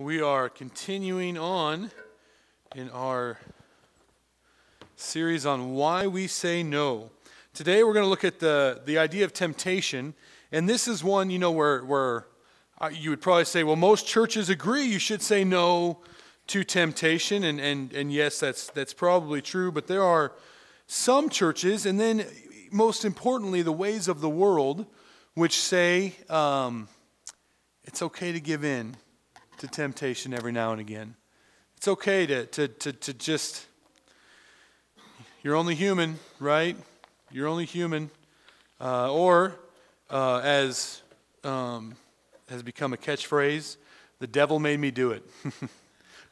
We are continuing on in our series on why we say no. Today we're going to look at the idea of temptation, and this is one, you know, where you would probably say, well, most churches agree you should say no to temptation, and yes, that's probably true, but there are some churches, and then most importantly, the ways of the world, which say it's okay to give in to temptation every now and again. It's okay to just, you're only human, right? You're only human. Or as has become a catchphrase, the devil made me do it.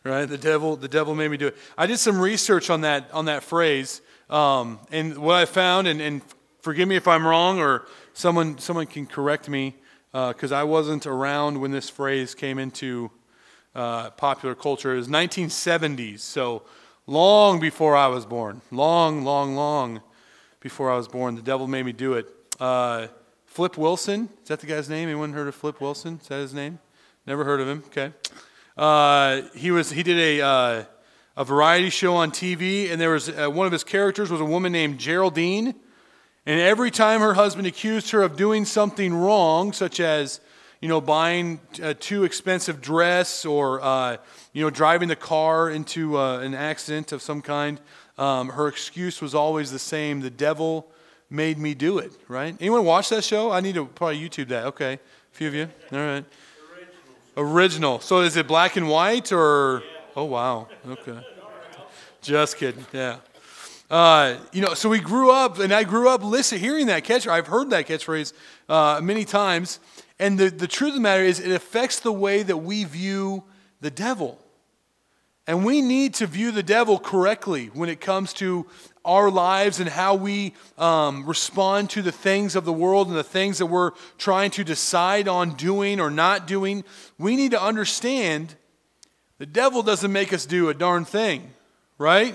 Right? The devil made me do it. I did some research on that phrase, and what I found, and forgive me if I'm wrong, or someone can correct me, because I wasn't around when this phrase came into popular culture. It was 1970s, so long before I was born. Long before I was born. The devil made me do it. Flip Wilson, is that the guy's name? Anyone heard of Flip Wilson? Is that his name? Never heard of him. Okay. He did a variety show on TV, and there was one of his characters was a woman named Geraldine, and every time her husband accused her of doing something wrong, such as, you know, buying a too expensive dress or, you know, driving the car into an accident of some kind, her excuse was always the same: the devil made me do it, right? Anyone watch that show? I need to probably YouTube that. Okay, a few of you. All right. Original. So is it black and white or? Yeah. Oh, wow. Okay. Just kidding. Yeah. You know, so we grew up, and I grew up hearing that catchphrase. I've heard that catchphrase many times. And the truth of the matter is, it affects the way that we view the devil. And we need to view the devil correctly when it comes to our lives and how we respond to the things of the world and the things that we're trying to decide on doing or not doing. We need to understand the devil doesn't make us do a darn thing, right?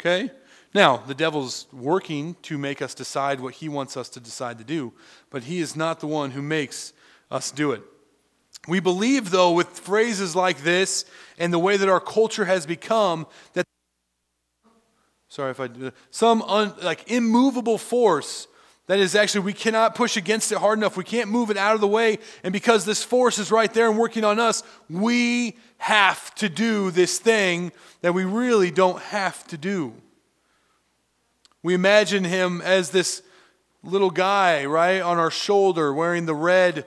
Okay? Now, the devil's working to make us decide what he wants us to decide to do, but he is not the one who makes us do it. We believe, though, with phrases like this and the way that our culture has become, that some immovable force that is actually, we cannot push against it hard enough. We can't move it out of the way, and because this force is right there and working on us, we have to do this thing that we really don't have to do. We imagine him as this little guy, right, on our shoulder wearing the red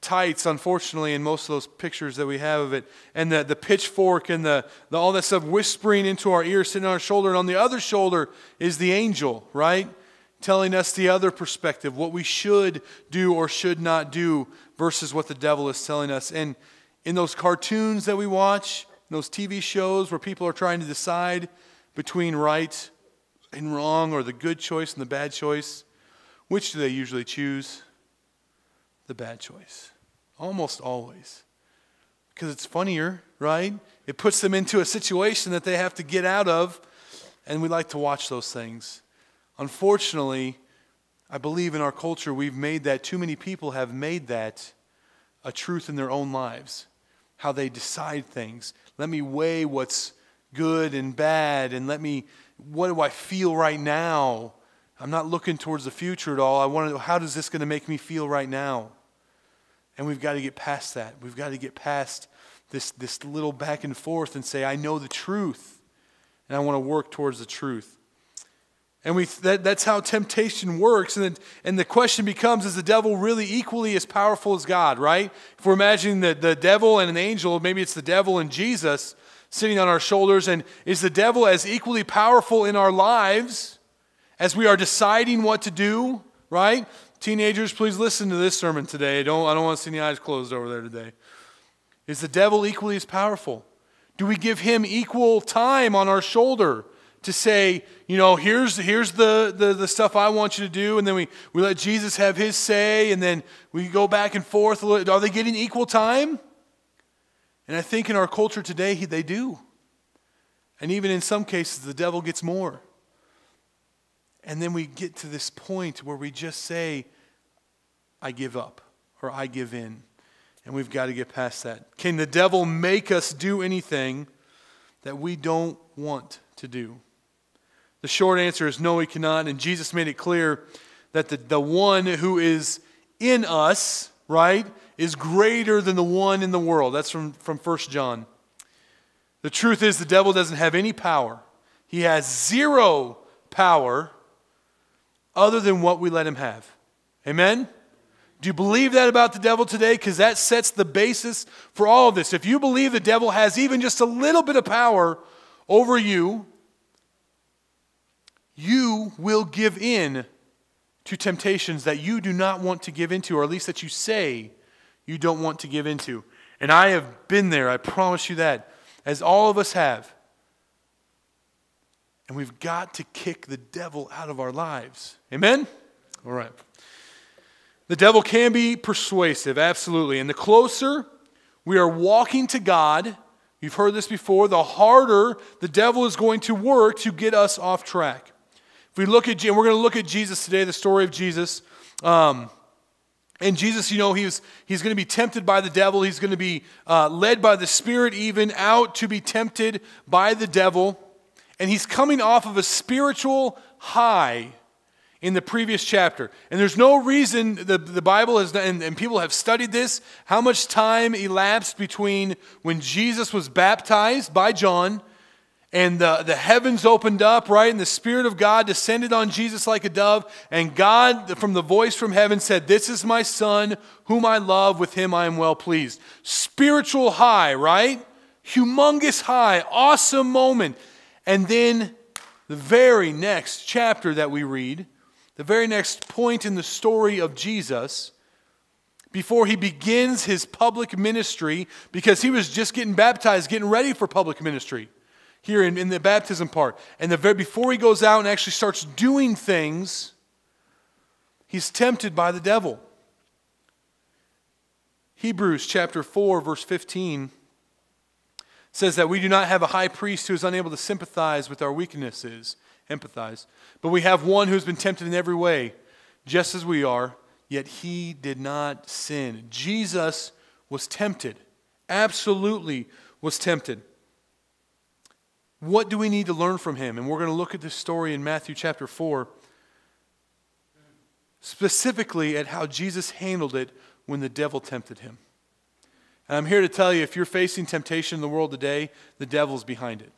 tights, unfortunately, in most of those pictures that we have of it, and the pitchfork and the all that stuff whispering into our ear, sitting on our shoulder, and on the other shoulder is the angel, right, telling us the other perspective, what we should do or should not do versus what the devil is telling us. And in those cartoons that we watch, those TV shows where people are trying to decide between right and wrong, or the good choice and the bad choice, which do they usually choose? The bad choice. Almost always. Because it's funnier, right? It puts them into a situation that they have to get out of, and we like to watch those things. Unfortunately, I believe in our culture we've made that, too many people have made that a truth in their own lives, how they decide things. Let me weigh what's good and bad, and let me, what do I feel right now? I'm not looking towards the future at all. I want to know, how is this going to make me feel right now? And we've got to get past that. We've got to get past this little back and forth and say, I know the truth, and I want to work towards the truth. And that's how temptation works. And the question becomes, is the devil really equally as powerful as God, right? If we're imagining the devil and an angel, maybe it's the devil and Jesus sitting on our shoulders, and is the devil as equally powerful in our lives as we are deciding what to do, right? Teenagers, please listen to this sermon today. I don't want to see any eyes closed over there today. Is the devil equally as powerful? Do we give him equal time on our shoulder to say, you know, here's the stuff I want you to do, and then we let Jesus have his say, and then we go back and forth? Are they getting equal time? And I think in our culture today, they do. And even in some cases, the devil gets more. And then we get to this point where we just say, I give up, or I give in. And we've got to get past that. Can the devil make us do anything that we don't want to do? The short answer is no, he cannot. And Jesus made it clear that the one who is in us, right, is greater than the one in the world. That's from 1 John. The truth is the devil doesn't have any power. He has zero power other than what we let him have. Amen? Do you believe that about the devil today? Because that sets the basis for all of this. If you believe the devil has even just a little bit of power over you, you will give in to temptations that you do not want to give into, or at least that you say you don't want to give into. And I have been there, I promise you that, as all of us have. And we've got to kick the devil out of our lives. Amen? All right. The devil can be persuasive, absolutely. And the closer we are walking to God, you've heard this before, the harder the devil is going to work to get us off track. If we look at, and we're going to look at Jesus today, the story of Jesus. And Jesus, you know, he's going to be tempted by the devil. He's going to be led by the Spirit even out to be tempted by the devil. And he's coming off of a spiritual high in the previous chapter. And there's no reason, the Bible has, and people have studied this, how much time elapsed between when Jesus was baptized by John and the heavens opened up, right? And the Spirit of God descended on Jesus like a dove. And God, from the voice from heaven, said, "This is my Son, whom I love. With him I am well pleased." Spiritual high, right? Humongous high, awesome moment. And then the very next chapter that we read, the very next point in the story of Jesus, before he begins his public ministry, because he was just getting baptized, getting ready for public ministry here in the baptism part. And the very before he goes out and actually starts doing things, he's tempted by the devil. Hebrews chapter 4, verse 15 says that we do not have a high priest who is unable to sympathize with our weaknesses, empathize, but we have one who's been tempted in every way, just as we are, yet he did not sin. Jesus was tempted, absolutely was tempted. What do we need to learn from him? And we're going to look at this story in Matthew chapter 4, specifically at how Jesus handled it when the devil tempted him. And I'm here to tell you, if you're facing temptation in the world today, the devil's behind it.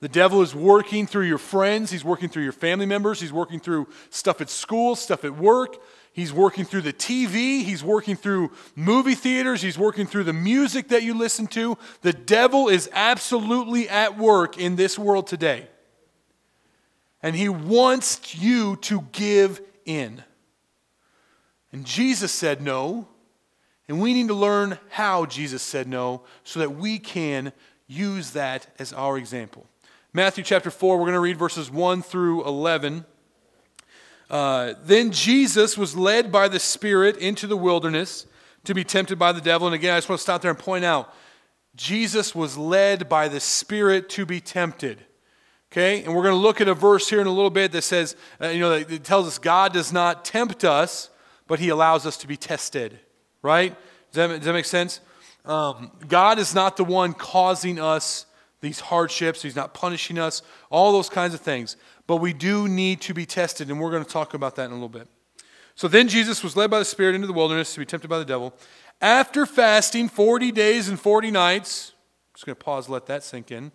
The devil is working through your friends. He's working through your family members. He's working through stuff at school, stuff at work. He's working through the TV. He's working through movie theaters. He's working through the music that you listen to. The devil is absolutely at work in this world today. And he wants you to give in. And Jesus said no. And we need to learn how Jesus said no so that we can use that as our example. Matthew chapter 4, we're going to read verses 1 through 11. Then Jesus was led by the Spirit into the wilderness to be tempted by the devil. And again, I just want to stop there and point out, Jesus was led by the Spirit to be tempted. Okay? And we're going to look at a verse here in a little bit that says, it tells us God does not tempt us, but he allows us to be tested. Right? Does that make sense? God is not the one causing us these hardships. He's not punishing us. All those kinds of things. But we do need to be tested, and we're going to talk about that in a little bit. So then Jesus was led by the Spirit into the wilderness to be tempted by the devil. After fasting 40 days and 40 nights, I'm just going to pause and let that sink in,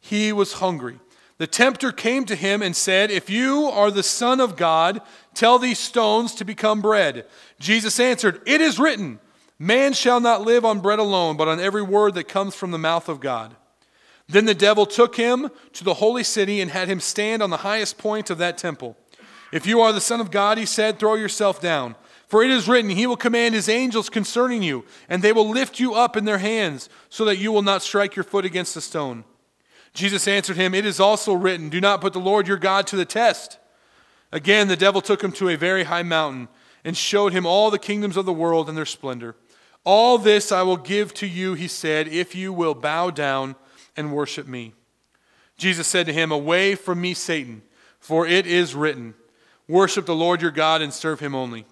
he was hungry. The tempter came to him and said, "If you are the Son of God, tell these stones to become bread." Jesus answered, "It is written, man shall not live on bread alone, but on every word that comes from the mouth of God." Then the devil took him to the holy city and had him stand on the highest point of that temple. "If you are the Son of God," he said, "throw yourself down. For it is written, he will command his angels concerning you, and they will lift you up in their hands, so that you will not strike your foot against a stone." Jesus answered him, "It is also written, do not put the Lord your God to the test." Again, the devil took him to a very high mountain and showed him all the kingdoms of the world and their splendor. "All this I will give to you," he said, "if you will bow down and worship me." Jesus said to him, "Away from me, Satan, for it is written, worship the Lord your God and serve him only."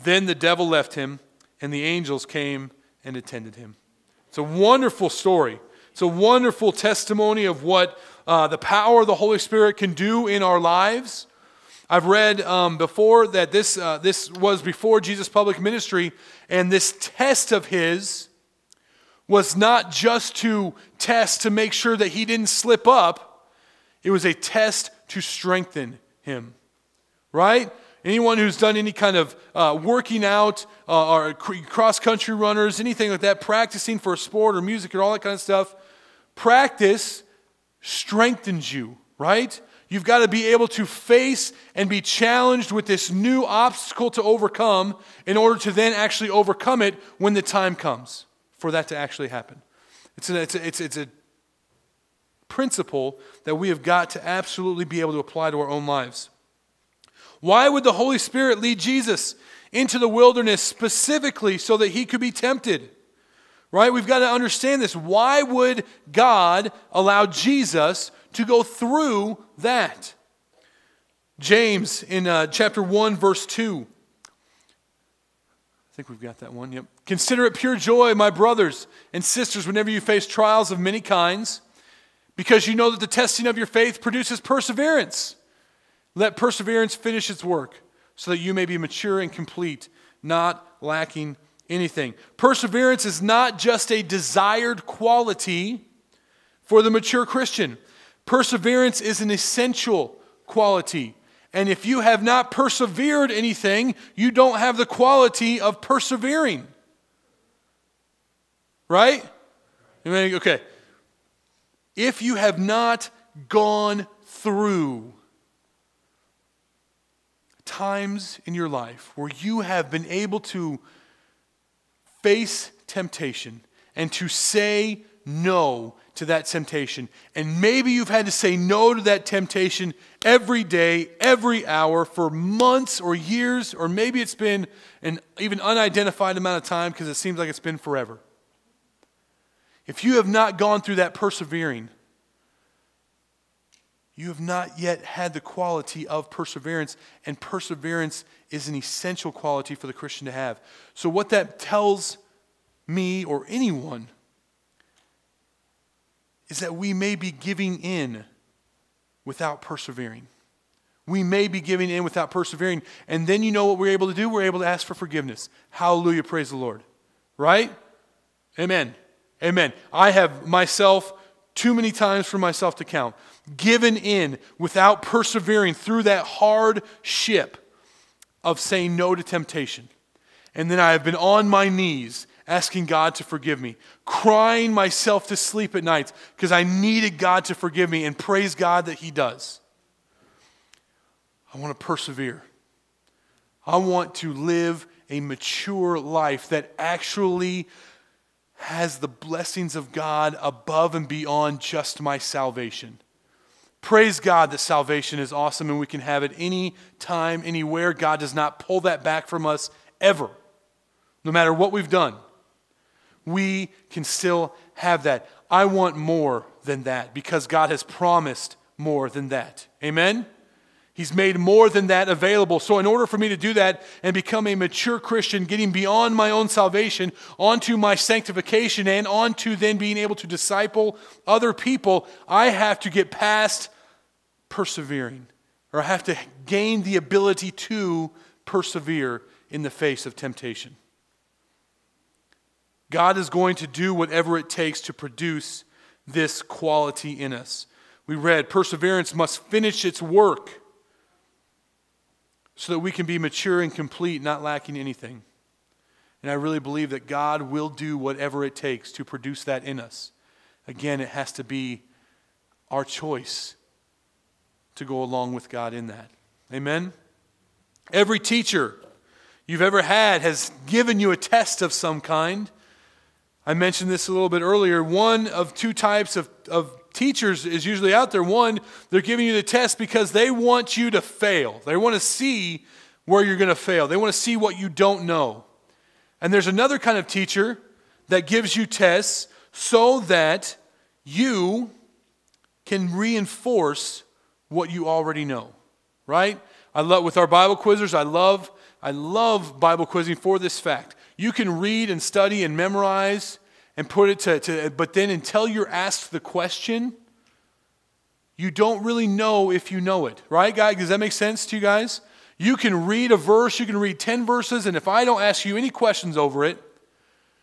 Then the devil left him, and the angels came and attended him. It's a wonderful story. It's a wonderful testimony of what the power of the Holy Spirit can do in our lives. I've read before that this was before Jesus' public ministry, and this test of his was not just to test to make sure that he didn't slip up. It was a test to strengthen him, right? Anyone who's done any kind of working out or cross-country runners, anything like that, practicing for a sport or music and all that kind of stuff, practice strengthens you, right? You've got to be able to face and be challenged with this new obstacle to overcome in order to then actually overcome it when the time comes for that to actually happen. It's a principle that we have got to absolutely be able to apply to our own lives. Why would the Holy Spirit lead Jesus into the wilderness specifically so that he could be tempted? Right? We've got to understand this. Why would God allow Jesus to go through that? James in chapter 1, verse 2. I think we've got that one, yep. Consider it pure joy, my brothers and sisters, whenever you face trials of many kinds, because you know that the testing of your faith produces perseverance. Let perseverance finish its work, so that you may be mature and complete, not lacking anything. Perseverance is not just a desired quality for the mature Christian. Perseverance is an essential quality. And if you have not persevered anything, you don't have the quality of persevering. Right? Okay. If you have not gone through times in your life where you have been able to face temptation and to say no to that temptation, and maybe you've had to say no to that temptation every day, every hour, for months or years, or maybe it's been an even unidentified amount of time because it seems like it's been forever. If you have not gone through that persevering, you have not yet had the quality of perseverance, and perseverance is an essential quality for the Christian to have. So what that tells me or anyone is that we may be giving in without persevering. We may be giving in without persevering, and then you know what we're able to do? We're able to ask for forgiveness. Hallelujah, praise the Lord. Right? Amen. Amen. I have myself too many times for myself to count, given in without persevering through that hard ship of saying no to temptation. And then I have been on my knees asking God to forgive me, crying myself to sleep at night because I needed God to forgive me, and praise God that he does. I want to persevere. I want to live a mature life that actually has the blessings of God above and beyond just my salvation. Praise God that salvation is awesome and we can have it any time, anywhere. God does not pull that back from us ever. No matter what we've done, we can still have that. I want more than that because God has promised more than that. Amen? He's made more than that available. So in order for me to do that and become a mature Christian, getting beyond my own salvation, onto my sanctification, and onto then being able to disciple other people, I have to get past persevering, or I have to gain the ability to persevere in the face of temptation. God is going to do whatever it takes to produce this quality in us. We read, perseverance must finish its work, so that we can be mature and complete, not lacking anything. And I really believe that God will do whatever it takes to produce that in us. Again, it has to be our choice to go along with God in that. Amen? Every teacher you've ever had has given you a test of some kind. I mentioned this a little bit earlier. One of two types of teachers is usually out there. One, they're giving you the test because they want you to fail. They want to see where you're going to fail. They want to see what you don't know. And there's another kind of teacher that gives you tests so that you can reinforce what you already know, right? I love, with our Bible quizzers, I love Bible quizzing for this fact. You can read and study and memorize and put it to but then until you're asked the question, you don't really know if you know it. Right, guys? Does that make sense to you guys? You can read a verse, you can read 10 verses, and if I don't ask you any questions over it,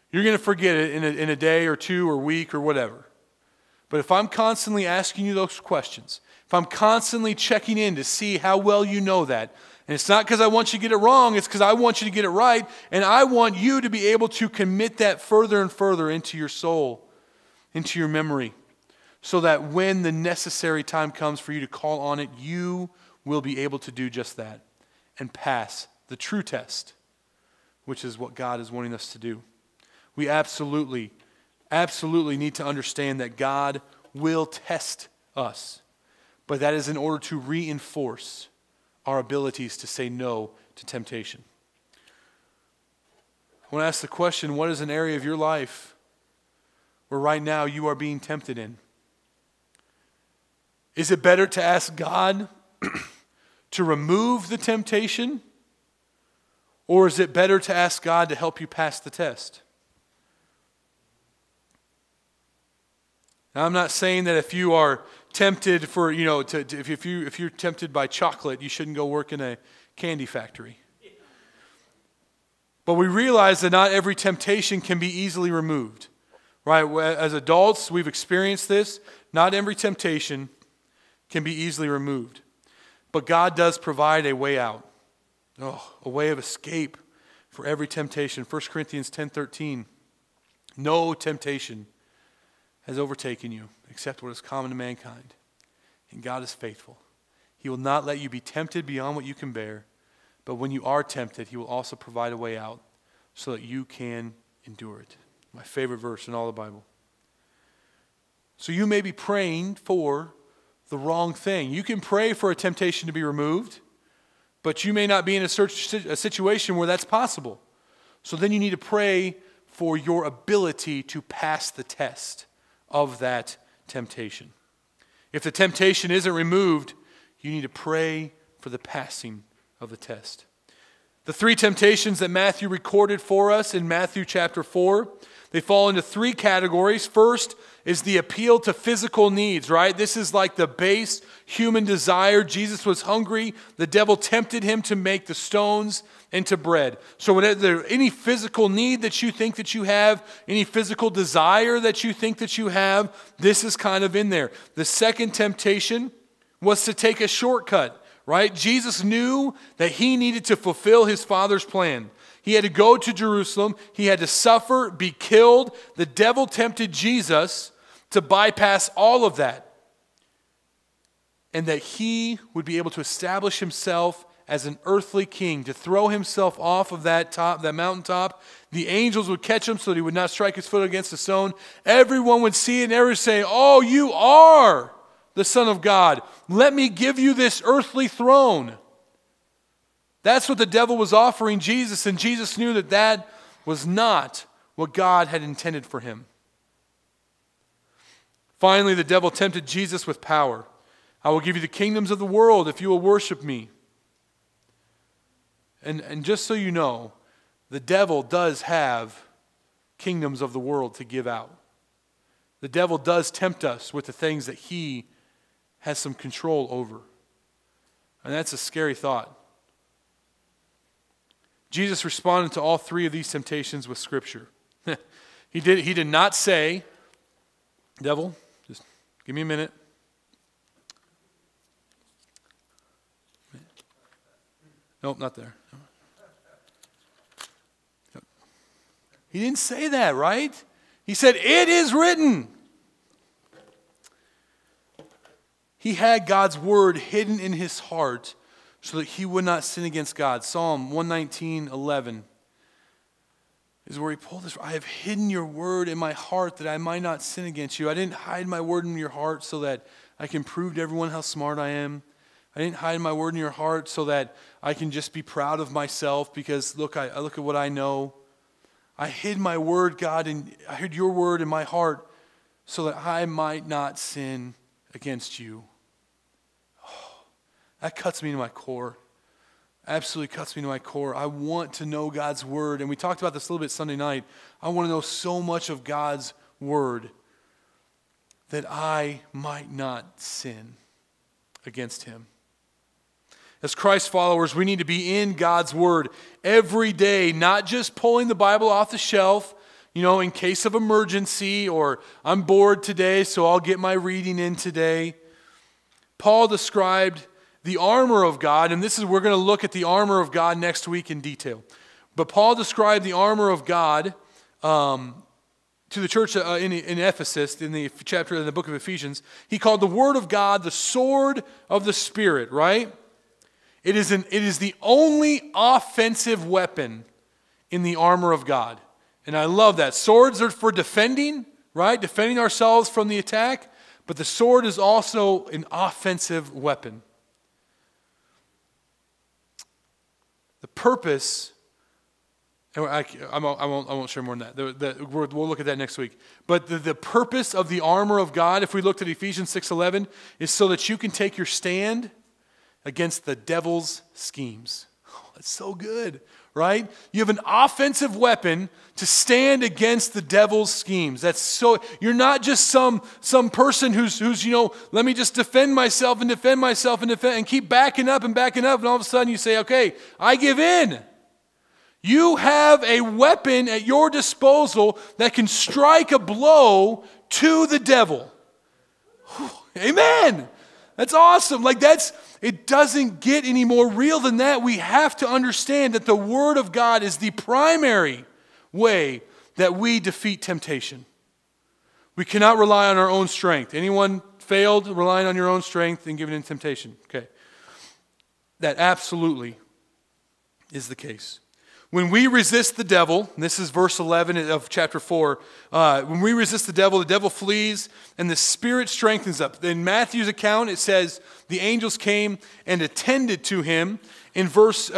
you're going to forget it in a day or two or week or whatever. But if I'm constantly asking you those questions, if I'm constantly checking in to see how well you know that, and it's not because I want you to get it wrong, it's because I want you to get it right, and I want you to be able to commit that further and further into your soul, into your memory, so that when the necessary time comes for you to call on it, you will be able to do just that and pass the true test, which is what God is wanting us to do. We absolutely, absolutely need to understand that God will test us, but that is in order to reinforce our abilities to say no to temptation. I want to ask the question, what is an area of your life where right now you are being tempted in? Is it better to ask God to remove the temptation, or is it better to ask God to help you pass the test? Now, I'm not saying that if you are tempted for, you know, if you're tempted by chocolate, you shouldn't go work in a candy factory. But we realize that not every temptation can be easily removed, right? As adults, we've experienced this. Not every temptation can be easily removed. But God does provide a way out, a way of escape for every temptation. 1 Corinthians 10:13, no temptation has overtaken you, except what is common to mankind. And God is faithful. He will not let you be tempted beyond what you can bear, but when you are tempted, He will also provide a way out so that you can endure it. My favorite verse in all the Bible. So you may be praying for the wrong thing. You can pray for a temptation to be removed, but you may not be in a situation where that's possible. So then you need to pray for your ability to pass the test of that temptation. If the temptation isn't removed, you need to pray for the passing of the test. The three temptations that Matthew recorded for us in Matthew chapter 4, they fall into three categories. First is the appeal to physical needs, right? This is like the base human desire. Jesus was hungry. The devil tempted him to make the stones into bread. So whatever, any physical need that you think that you have, any physical desire that you think that you have, this is kind of in there. The second temptation was to take a shortcut, right? Jesus knew that he needed to fulfill his Father's plan. He had to go to Jerusalem. He had to suffer, be killed. The devil tempted Jesus to bypass all of that, and that he would be able to establish himself as an earthly king, to throw himself off of that mountaintop. The angels would catch him so that he would not strike his foot against a stone. Everyone would see it and everyone would say, "Oh, you are the Son of God. Let me give you this earthly throne." That's what the devil was offering Jesus, and Jesus knew that that was not what God had intended for him. Finally, the devil tempted Jesus with power. "I will give you the kingdoms of the world if you will worship me." And just so you know, the devil does have kingdoms of the world to give out. The devil does tempt us with the things that he has some control over. And that's a scary thought. Jesus responded to all three of these temptations with Scripture. He did not say, "Devil, just give me a minute. Nope, not there." He didn't say that, right? He said, "It is written." He had God's word hidden in his heart so that he would not sin against God. Psalm 119:11 is where he pulled this. "I have hidden your word in my heart that I might not sin against you." I didn't hide my word in your heart so that I can prove to everyone how smart I am. I didn't hide my word in your heart so that I can just be proud of myself because, look, I look at what I know. I hid my word, God, and I hid your word in my heart so that I might not sin against you. Oh, that cuts me to my core. absolutely cuts me to my core. I want to know God's word. And we talked about this a little bit Sunday night. I want to know so much of God's word that I might not sin against him. As Christ followers, we need to be in God's word every day, not just pulling the Bible off the shelf, you know, in case of emergency, or I'm bored today, so I'll get my reading in today. Paul described the armor of God, and this is, we're going to look at the armor of God next week in detail. But Paul described the armor of God to the church in Ephesus, in the chapter in the book of Ephesians. He called the word of God the sword of the Spirit, right? It is the only offensive weapon in the armor of God. And I love that. Swords are for defending, right? Defending ourselves from the attack. But the sword is also an offensive weapon. The purpose, and I won't share more on that. We'll look at that next week. But the purpose of the armor of God, if we looked at Ephesians 6:11, is so that you can take your stand against the devil's schemes. Oh, that's so good, right? You have an offensive weapon to stand against the devil's schemes. That's so, you're not just some person who's, you know, let me just defend myself and keep backing up, and all of a sudden you say, okay, I give in. You have a weapon at your disposal that can strike a blow to the devil. Whew, amen. That's awesome. Like it doesn't get any more real than that. We have to understand that the word of God is the primary way that we defeat temptation. We cannot rely on our own strength. Anyone failed relying on your own strength and giving in temptation? Okay. That absolutely is the case. When we resist the devil, and this is verse 11 of chapter 4, when we resist the devil flees, and the Spirit strengthens up. In Matthew's account, it says, the angels came and attended to him. In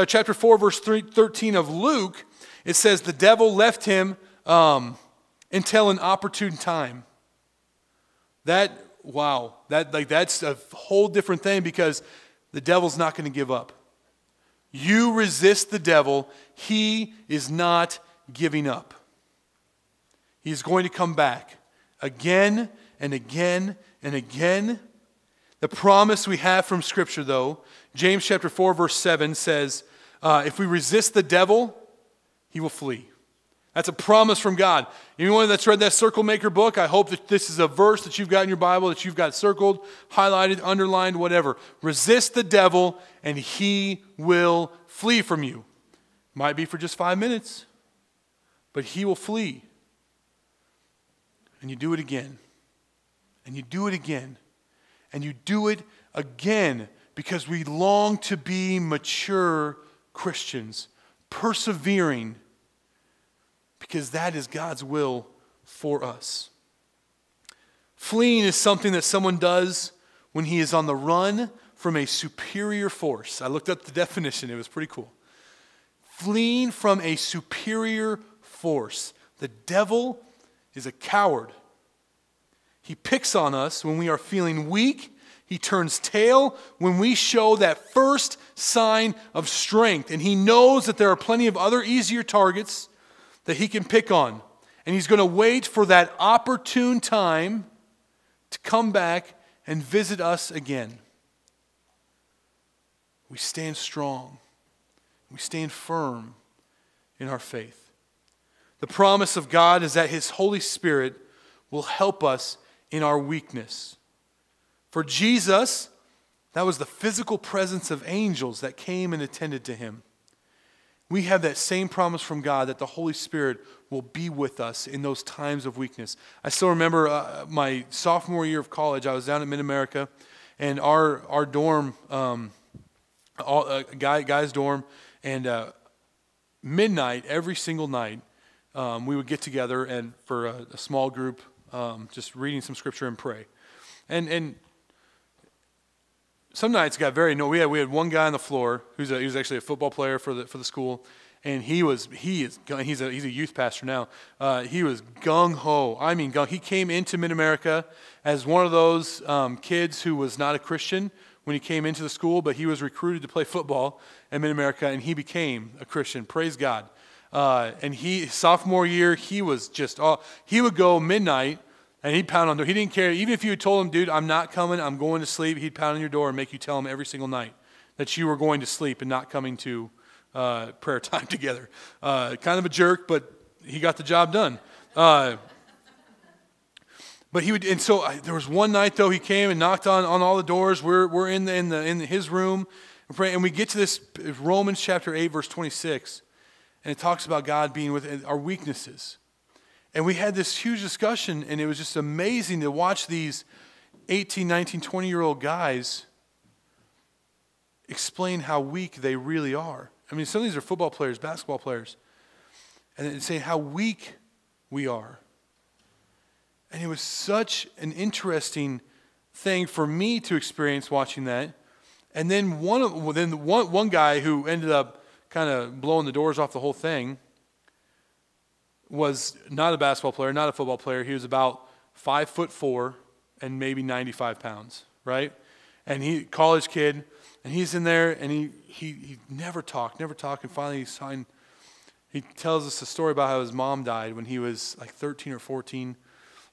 chapter 4, verse 13 of Luke, it says, the devil left him until an opportune time. That, wow, that's a whole different thing, because the devil's not going to give up. You resist the devil, he is not giving up. He's going to come back again and again and again. The promise we have from Scripture, though, James chapter 4, verse 7 says, if we resist the devil, he will flee. That's a promise from God. Anyone that's read that Circle Maker book, I hope that this is a verse that you've got in your Bible, that you've got circled, highlighted, underlined, whatever. Resist the devil, and he will flee from you. Might be for just 5 minutes, but he will flee. And you do it again. And you do it again. And you do it again, because we long to be mature Christians, persevering Christians. Because that is God's will for us. Fleeing is something that someone does when he is on the run from a superior force. I looked up the definition. It was pretty cool. Fleeing from a superior force. The devil is a coward. He picks on us when we are feeling weak. He turns tail when we show that first sign of strength. And he knows that there are plenty of other easier targets that he can pick on. And he's going to wait for that opportune time to come back and visit us again. We stand strong. We stand firm in our faith. The promise of God is that his Holy Spirit will help us in our weakness. For Jesus, that was the physical presence of angels that came and attended to him. We have that same promise from God that the Holy Spirit will be with us in those times of weakness. I still remember my sophomore year of college. I was down at Mid-America, and our dorm, guy's dorm, and midnight every single night, we would get together and for a small group, just reading some scripture and pray, and. Some nights got very annoying. We had one guy on the floor he was actually a football player for the school, and he's a youth pastor now. He was gung ho. I mean, he came into Mid-America as one of those kids who was not a Christian. when he came into the school, but he was recruited to play football at Mid-America, and he became a Christian. Praise God. And he, sophomore year, he was just, he would go midnight and he'd pound on the door. He didn't care. Even if you had told him, dude, I'm not coming, I'm going to sleep, he'd pound on your door and make you tell him every single night that you were going to sleep and not coming to prayer time together. Kind of a jerk, but he got the job done. But he would, and so there was one night though, he came and knocked on all the doors. We're in his room, and we get to this Romans chapter 8, verse 26. And it talks about God being with our weaknesses. And we had this huge discussion, and it was just amazing to watch these 18, 19, 20-year-old guys explain how weak they really are. I mean, some of these are football players, basketball players, and say how weak we are. And it was such an interesting thing for me to experience watching that. And then one guy who ended up kind of blowing the doors off the whole thing was not a basketball player, not a football player. He was about 5'4" and maybe 95 pounds, right? And he, college kid, and he's in there, and he never talked. And finally he tells us a story about how his mom died when he was like 13 or 14,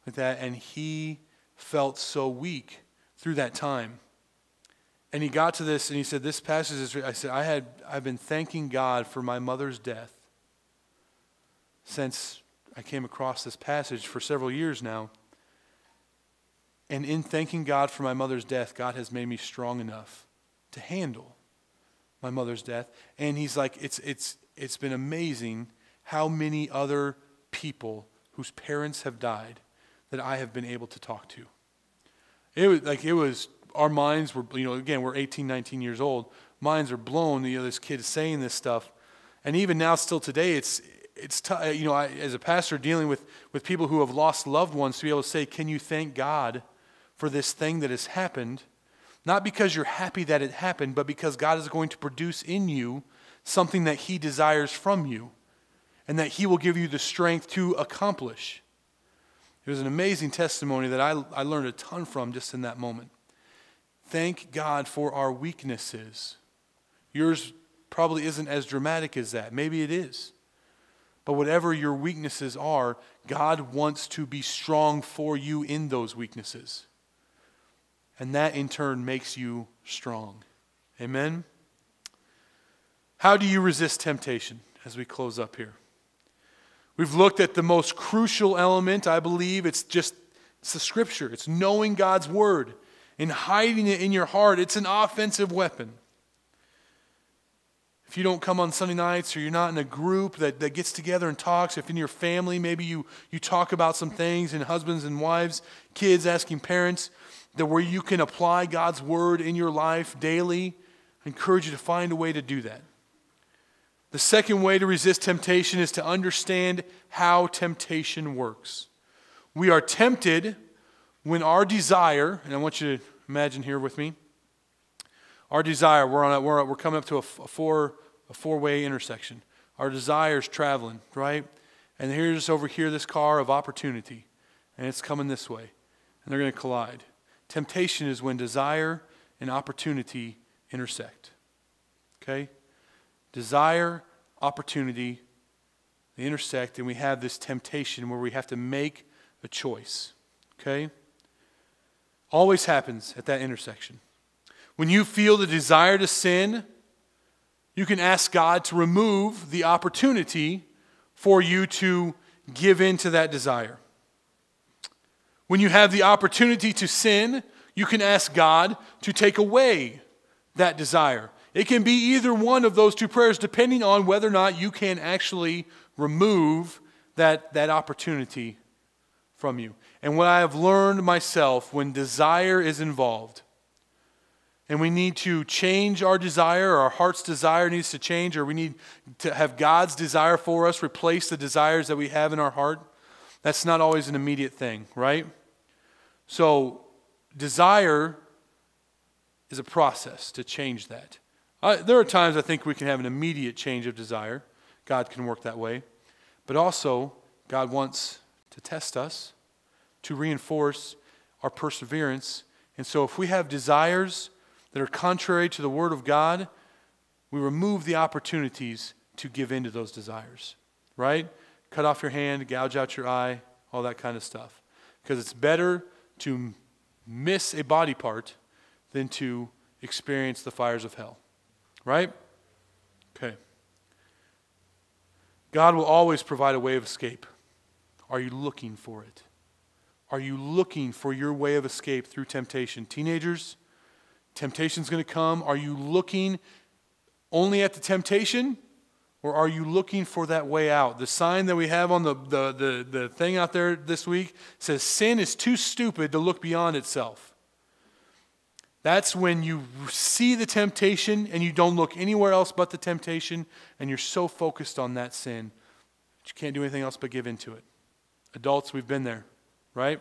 like that, and he felt so weak through that time. And he got to this, and he said, this passage is, I said, I've been thanking God for my mother's death since I came across this passage for several years now. And in thanking God for my mother's death, God has made me strong enough to handle my mother's death. And he's like, it's been amazing how many other people whose parents have died that I have been able to talk to. It was our minds were, you know, again, we're 18, 19 years old. Minds are blown, you know, this kid is saying this stuff. And even now, still today, I, as a pastor, dealing with people who have lost loved ones, to be able to say, can you thank God for this thing that has happened? Not because you're happy that it happened, but because God is going to produce in you something that he desires from you and that he will give you the strength to accomplish. It was an amazing testimony that I learned a ton from just in that moment. Thank God for our weaknesses. Yours probably isn't as dramatic as that. Maybe it is. But whatever your weaknesses are, God wants to be strong for you in those weaknesses. And that in turn makes you strong. Amen? How do you resist temptation as we close up here? We've looked at the most crucial element, I believe. It's the Scripture. It's knowing God's Word. In hiding it in your heart, it's an offensive weapon. If you don't come on Sunday nights or you're not in a group that gets together and talks, if in your family maybe you talk about some things, and husbands and wives, kids asking parents, that where you can apply God's Word in your life daily, I encourage you to find a way to do that. The second way to resist temptation is to understand how temptation works. We are tempted when our desire, and I want you to imagine here with me, our desire, we're coming up to a four-way intersection. Our desire's traveling, right? And here's over here this car of opportunity, and it's coming this way, and they're going to collide. Temptation is when desire and opportunity intersect, okay? Desire, opportunity, they intersect, and we have this temptation where we have to make a choice, okay? Always happens at that intersection. When you feel the desire to sin, you can ask God to remove the opportunity for you to give in to that desire. When you have the opportunity to sin, you can ask God to take away that desire. It can be either one of those two prayers depending on whether or not you can actually remove that opportunity from you. And what I have learned myself, when desire is involved, and we need to change our desire, our heart's desire needs to change, or we need to have God's desire for us replace the desires that we have in our heart, that's not always an immediate thing, right? So desire is a process to change that. There are times I think we can have an immediate change of desire. God can work that way. But also, God wants to test us, to reinforce our perseverance. And so if we have desires that are contrary to the Word of God, we remove the opportunities to give in to those desires, right? Cut off your hand, gouge out your eye, all that kind of stuff. Because it's better to miss a body part than to experience the fires of hell, right? Okay. God will always provide a way of escape. Are you looking for it? Are you looking for your way of escape through temptation? Teenagers, temptation's going to come. Are you looking only at the temptation? Or are you looking for that way out? The sign that we have on the thing out there this week says, sin is too stupid to look beyond itself. That's when you see the temptation and you don't look anywhere else but the temptation, and you're so focused on that sin that you can't do anything else but give in to it. Adults, we've been there, right?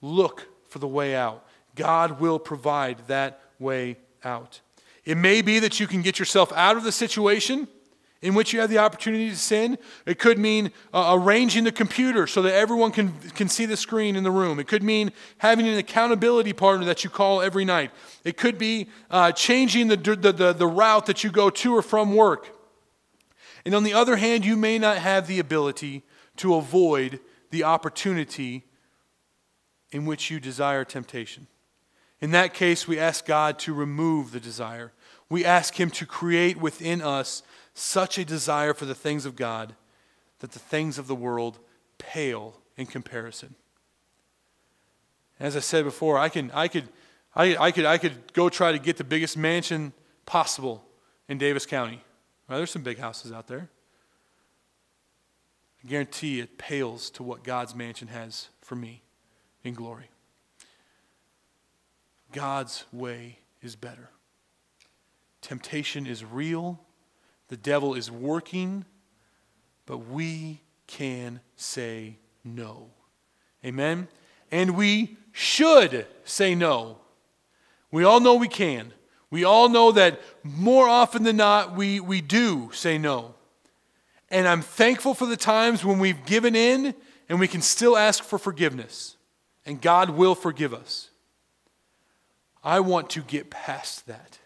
Look for the way out. God will provide that way out. It may be that you can get yourself out of the situation in which you have the opportunity to sin. It could mean arranging the computer so that everyone can see the screen in the room. It could mean having an accountability partner that you call every night. It could be changing the route that you go to or from work. And on the other hand, you may not have the ability to avoid the opportunity in which you desire temptation. In that case, we ask God to remove the desire. We ask Him to create within us such a desire for the things of God that the things of the world pale in comparison. As I said before, I could go try to get the biggest mansion possible in Davis County. Well, there's some big houses out there. I guarantee it pales to what God's mansion has for me in glory. God's way is better. Temptation is real. The devil is working. But we can say no. Amen? And we should say no. We all know we can. We all know that more often than not, we do say no. And I'm thankful for the times when we've given in and we can still ask for forgiveness. And God will forgive us. I want to get past that.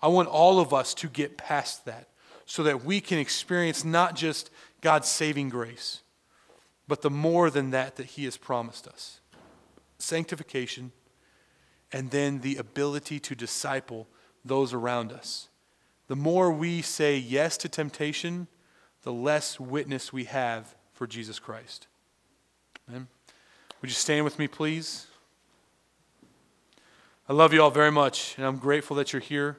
I want all of us to get past that so that we can experience not just God's saving grace, but the more than that He has promised us. Sanctification, and then the ability to disciple those around us. The more we say yes to temptation, the less witness we have for Jesus Christ. Amen. Would you stand with me, please? I love you all very much, and I'm grateful that you're here.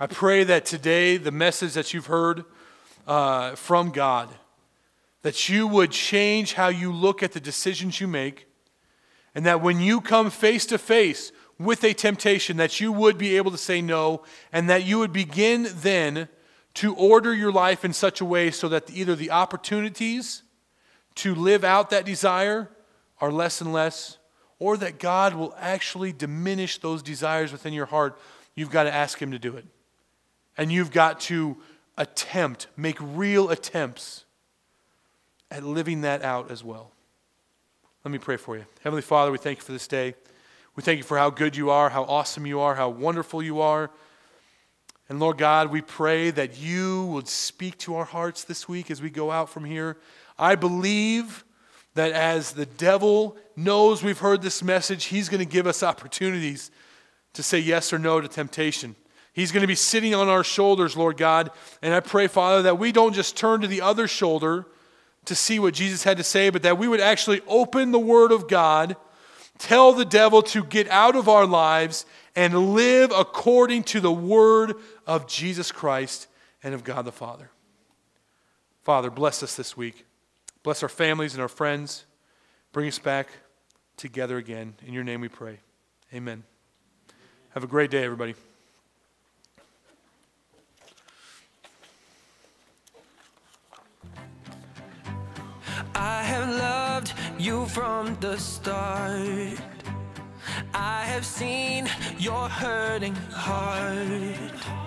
I pray that today, the message that you've heard from God, that you would change how you look at the decisions you make, and that when you come face to face with a temptation, that you would be able to say no, and that you would begin then to order your life in such a way so that either the opportunities to live out that desire are less and less, or that God will actually diminish those desires within your heart. You've got to ask Him to do it. And you've got to attempt, make real attempts at living that out as well. Let me pray for you. Heavenly Father, we thank You for this day. We thank You for how good You are, how awesome You are, how wonderful You are. And Lord God, we pray that You would speak to our hearts this week as we go out from here. I believe that as the devil knows we've heard this message, he's going to give us opportunities to say yes or no to temptation. He's going to be sitting on our shoulders, Lord God. And I pray, Father, that we don't just turn to the other shoulder to see what Jesus had to say, but that we would actually open the Word of God, tell the devil to get out of our lives, and live according to the Word of Jesus Christ and of God the Father. Father, bless us this week. Bless our families and our friends. Bring us back together again. In Your name we pray. Amen. Have a great day, everybody. I have loved You from the start. I have seen Your hurting heart.